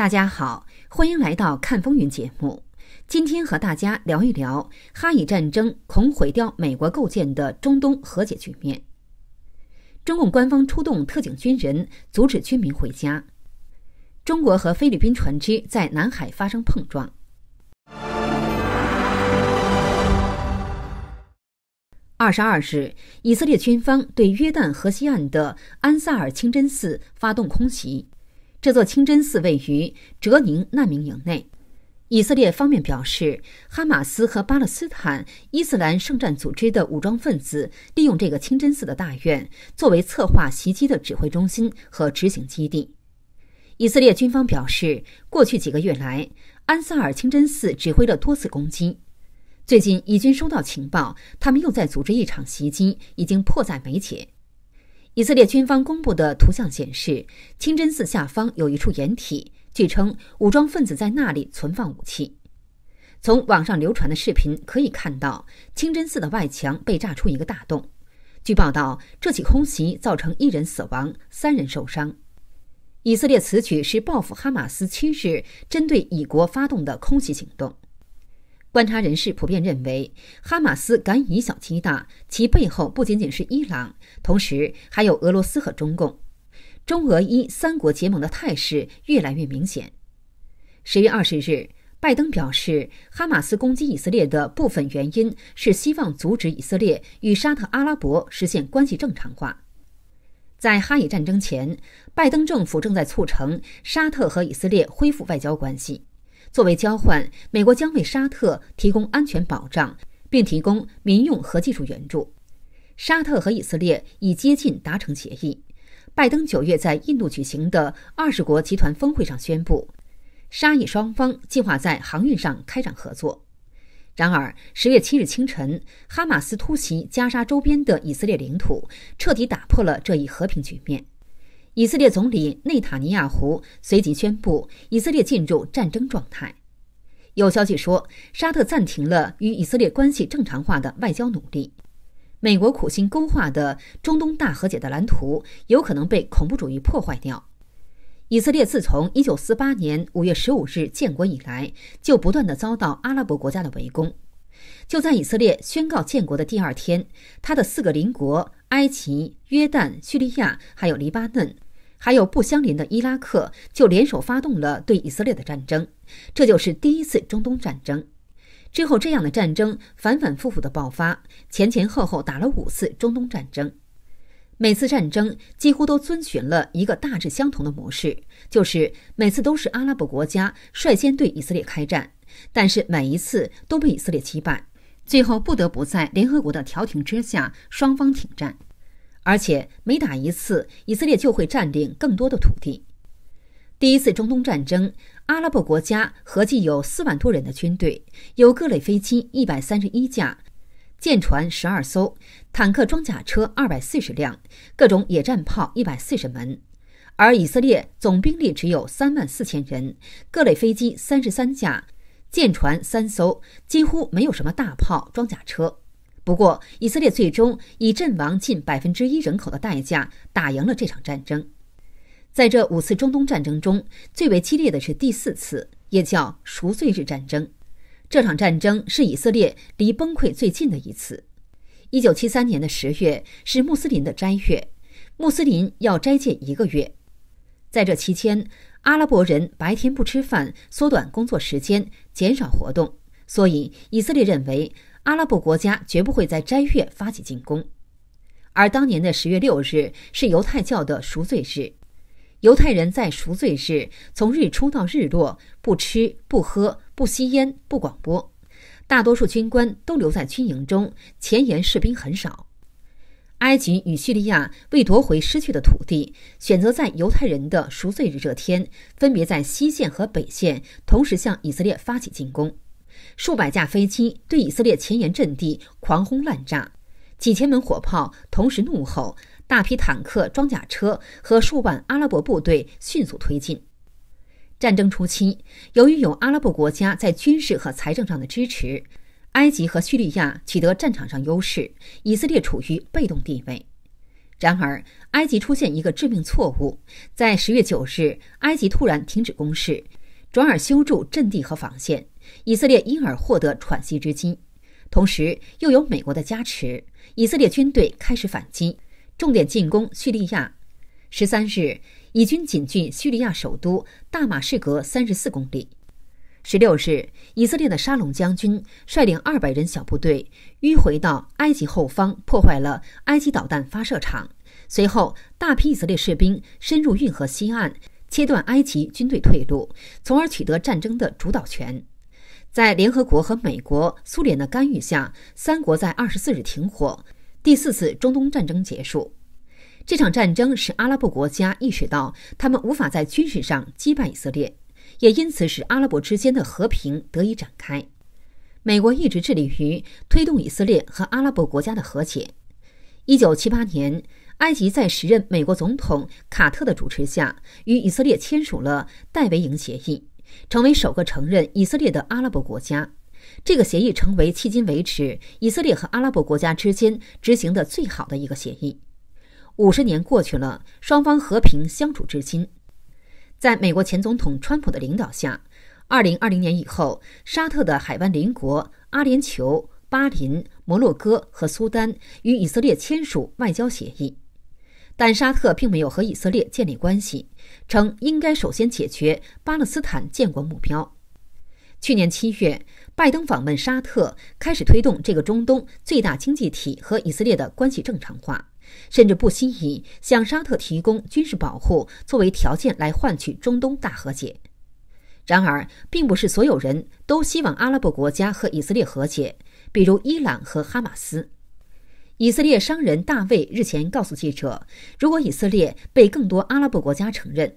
大家好，欢迎来到看风云节目。今天和大家聊一聊哈以战争恐毁掉美国构建的中东和解局面。中共官方出动特警军人阻止军民回家。中国和菲律宾船只在南海发生碰撞。22日，以色列军方对约旦河西岸的安萨尔清真寺发动空袭。这座清真寺位于哲宁难民营内。以色列方面表示，哈马斯和巴勒斯坦伊斯兰圣战组织的武装分子利用这个清真寺的大院作为策划袭击的指挥中心和执行基地。以色列军方表示，过去几个月来，安萨尔清真寺指挥了多次攻击。最近，以军收到情报，他们又在组织一场袭击，已经迫在眉睫。以色列军方公布的图像显示，清真寺下方有一处掩体，据称武装分子在那里存放武器。从网上流传的视频可以看到，清真寺的外墙被炸出一个大洞。据报道，这起空袭造成1人死亡，3人受伤。以色列此举是报复哈马斯7日针对以国发动的空袭行动。观察人士普遍认为，哈马斯敢以小欺大，其背后不仅仅是伊朗，同时还有俄罗斯和中共。中俄伊三国结盟的态势越来越明显。10月20日，拜登表示，哈马斯攻击以色列的部分原因是希望阻止以色列与沙特阿拉伯实现关系正常化。在哈以战争前，拜登政府正在促成沙特和以色列恢复外交关系。作为交换，美国将为沙特提供安全保障，并提供民用和技术援助。沙特和以色列已接近达成协议。拜登9月在印度举行的20国集团峰会上宣布，沙以双方计划在航运上开展合作。然而10月7日清晨，哈马斯突袭加沙周边的以色列领土，彻底打破了这一和平局面。以色列总理内塔尼亚胡随即宣布，以色列进入战争状态。有消息说，沙特暂停了与以色列关系正常化的外交努力。美国苦心勾画的中东大和解的蓝图有可能被恐怖主义破坏掉。以色列自从1948年5月15日建国以来，就不断地遭到阿拉伯国家的围攻。就在以色列宣告建国的第二天，他的4个邻国埃及、约旦、叙利亚还有黎巴嫩，还有不相邻的伊拉克就联手发动了对以色列的战争，这就是第一次中东战争。之后这样的战争反复的爆发，前后打了5次中东战争。每次战争几乎都遵循了一个大致相同的模式，就是每次都是阿拉伯国家率先对以色列开战，但是每一次都被以色列击败，最后不得不在联合国的调停之下双方停战。而且每打一次，以色列就会占领更多的土地。第一次中东战争，阿拉伯国家合计有4万多人的军队，有各类飞机131架，舰船12艘，坦克装甲车240辆，各种野战炮140门。而以色列总兵力只有34000人，各类飞机33架，舰船3艘，几乎没有什么大炮、装甲车。不过，以色列最终以阵亡近1%人口的代价打赢了这场战争。在这5次中东战争中，最为激烈的是第4次，也叫赎罪日战争。这场战争是以色列离崩溃最近的一次。1973年的10月是穆斯林的斋月，穆斯林要斋戒1个月。在这期间，阿拉伯人白天不吃饭，缩短工作时间，减少活动，所以以色列认为阿拉伯国家绝不会在斋月发起进攻。而当年的10月6日是犹太教的赎罪日，犹太人在赎罪日从日出到日落不吃不喝不吸烟不广播，大多数军官都留在军营中，前沿士兵很少。埃及与叙利亚为夺回失去的土地，选择在犹太人的赎罪日这天，分别在西线和北线同时向以色列发起进攻。数百架飞机对以色列前沿阵地狂轰滥炸，几千门火炮同时怒吼，大批坦克、装甲车和数万阿拉伯部队迅速推进。战争初期，由于有阿拉伯国家在军事和财政上的支持，埃及和叙利亚取得战场上优势，以色列处于被动地位。然而，埃及出现一个致命错误，在10月9日，埃及突然停止攻势，转而修筑阵地和防线，以色列因而获得喘息之机。同时，又有美国的加持，以色列军队开始反击，重点进攻叙利亚。13日，以军紧距叙利亚首都大马士革34公里。16日，以色列的沙龙将军率领200人小部队迂回到埃及后方，破坏了埃及导弹发射场。随后，大批以色列士兵深入运河西岸，切断埃及军队退路，从而取得战争的主导权。在联合国和美国、苏联的干预下，三国在24日停火，第4次中东战争结束。这场战争使阿拉伯国家意识到他们无法在军事上击败以色列，也因此使阿拉伯之间的和平得以展开。美国一直致力于推动以色列和阿拉伯国家的和解。1978年，埃及在时任美国总统卡特的主持下，与以色列签署了戴维营协议，成为首个承认以色列的阿拉伯国家。这个协议成为迄今为止以色列和阿拉伯国家之间执行的最好的一个协议。50年过去了，双方和平相处至今。在美国前总统川普的领导下，2020年以后，沙特的海湾邻国阿联酋、巴林、摩洛哥和苏丹与以色列签署外交协议。但沙特并没有和以色列建立关系，称应该首先解决巴勒斯坦建国目标。去年7月，拜登访问沙特，开始推动这个中东最大经济体和以色列的关系正常化，甚至不惜以向沙特提供军事保护作为条件来换取中东大和解。然而，并不是所有人都希望阿拉伯国家和以色列和解，比如伊朗和哈马斯。以色列商人大卫日前告诉记者，如果以色列被更多阿拉伯国家承认，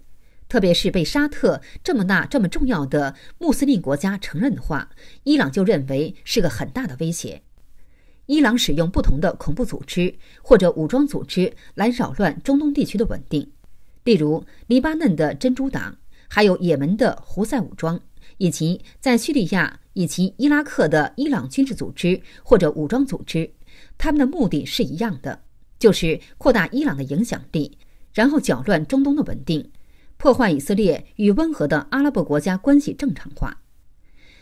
特别是被沙特这么大这么重要的穆斯林国家承认的话，伊朗就认为是个很大的威胁。伊朗使用不同的恐怖组织或者武装组织来扰乱中东地区的稳定，例如黎巴嫩的真主党，还有也门的胡塞武装，以及在叙利亚以及伊拉克的伊朗军事组织或者武装组织。他们的目的是一样的，就是扩大伊朗的影响力，然后搅乱中东的稳定，破坏以色列与温和的阿拉伯国家关系正常化。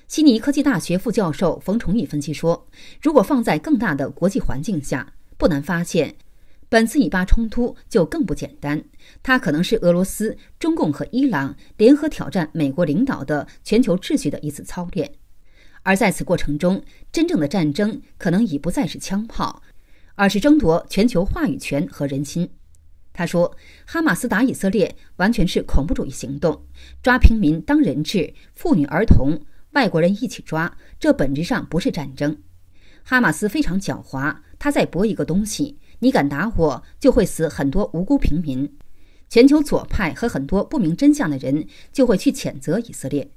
悉尼科技大学副教授冯崇义分析说，如果放在更大的国际环境下，不难发现本次以巴冲突就更不简单，它可能是俄罗斯、中共和伊朗联合挑战美国领导的全球秩序的一次操练。而在此过程中，真正的战争可能已不再是枪炮，而是争夺全球话语权和人心。他说，哈马斯打以色列完全是恐怖主义行动，抓平民当人质，妇女儿童、外国人一起抓，这本质上不是战争。哈马斯非常狡猾，他在博一个东西，你敢打我，就会死很多无辜平民。全球左派和很多不明真相的人就会去谴责以色列。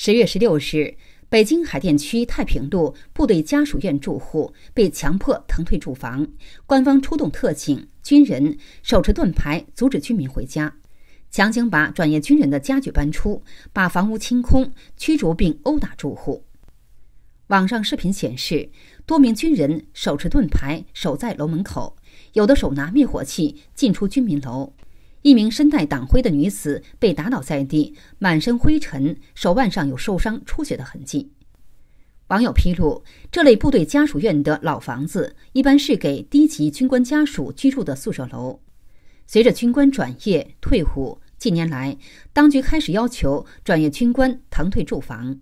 10月16日，北京海淀区太平路部队家属院住户被强迫腾退住房，官方出动特警、军人，手持盾牌阻止居民回家，强行把转业军人的家具搬出，把房屋清空，驱逐并殴打住户。网上视频显示，多名军人手持盾牌守在楼门口，有的手拿灭火器进出居民楼。一名身带党徽的女子被打倒在地，满身灰尘，手腕上有受伤出血的痕迹。网友披露，这类部队家属院的老房子一般是给低级军官家属居住的宿舍楼。随着军官转业退伍，近年来当局开始要求转业军官腾退住房。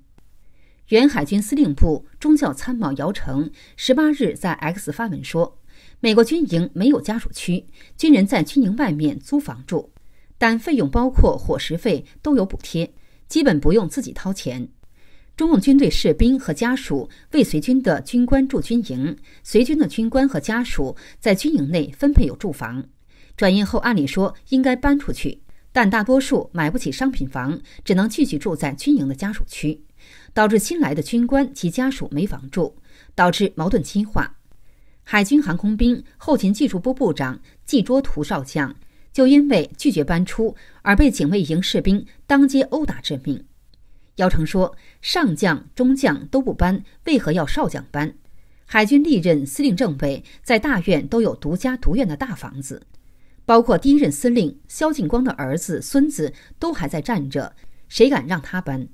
原海军司令部中校参谋姚成18日在 X 发文说，美国军营没有家属区，军人在军营外面租房住，但费用包括伙食费都有补贴，基本不用自己掏钱。中共军队士兵和家属为随军的军官住军营，随军的军官和家属在军营内分配有住房。转业后按理说应该搬出去，但大多数买不起商品房，只能继续住在军营的家属区，导致新来的军官及家属没房住，导致矛盾激化。海军航空兵后勤技术部部长季卓图少将就因为拒绝搬出而被警卫营士兵当街殴打致命。姚成说，上将、中将都不搬，为何要少将搬？海军历任司令政委在大院都有独家独院的大房子，包括第一任司令萧劲光的儿子、孙子都还在站着，谁敢让他搬？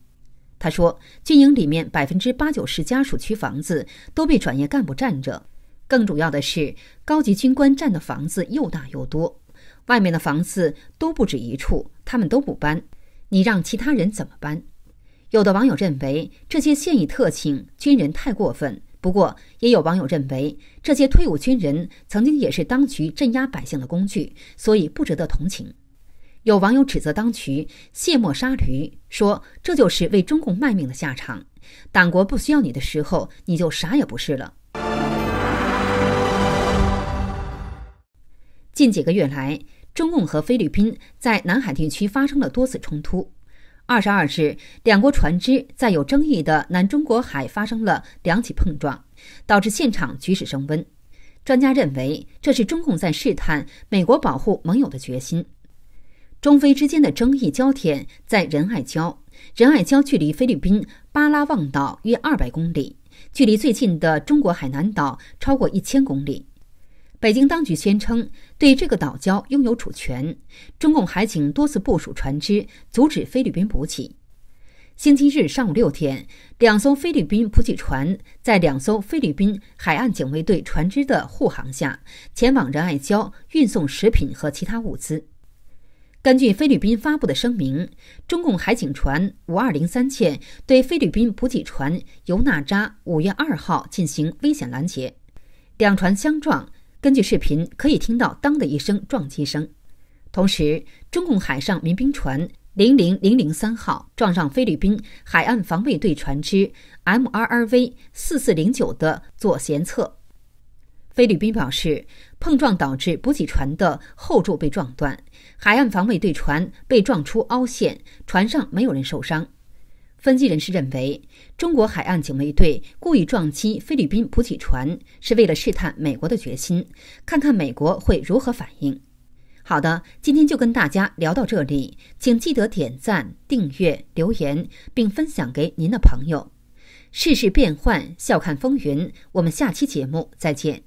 他说，军营里面8%-9%家属区房子都被转业干部占着，更主要的是高级军官占的房子又大又多，外面的房子都不止一处，他们都不搬，你让其他人怎么搬？有的网友认为这些现役特请军人太过分。不过，也有网友认为，这些退伍军人曾经也是当局镇压百姓的工具，所以不值得同情。有网友指责当局卸磨杀驴，说这就是为中共卖命的下场。党国不需要你的时候，你就啥也不是了。近几个月来，中共和菲律宾在南海地区发生了多次冲突。22日，两国船只在有争议的南中国海发生了2起碰撞，导致现场局势升温。专家认为，这是中共在试探美国保护盟友的决心。中菲之间的争议焦点在仁爱礁，仁爱礁距离菲律宾巴拉望岛约200公里，距离最近的中国海南岛超过1000公里。北京当局宣称对这个岛礁拥有主权，中共海警多次部署船只阻止菲律宾补给。星期日上午6点，2艘菲律宾补给船在2艘菲律宾海岸警卫队船只的护航下，前往仁爱礁运送食品和其他物资。根据菲律宾发布的声明，中共海警船5203舰对菲律宾补给船尤纳扎5月2号进行危险拦截，2船相撞。根据视频可以听到当的一声撞击声，同时中共海上民兵船00003号撞上菲律宾海岸防卫队船只 MRRV4409 的左舷侧。菲律宾表示，碰撞导致补给船的后柱被撞断，海岸防卫队船被撞出凹陷，船上没有人受伤。分析人士认为，中国海岸警卫队故意撞击菲律宾补给船，是为了试探美国的决心，看看美国会如何反应。好的，今天就跟大家聊到这里，请记得点赞、订阅、留言，并分享给您的朋友。世事变幻，笑看风云，我们下期节目再见。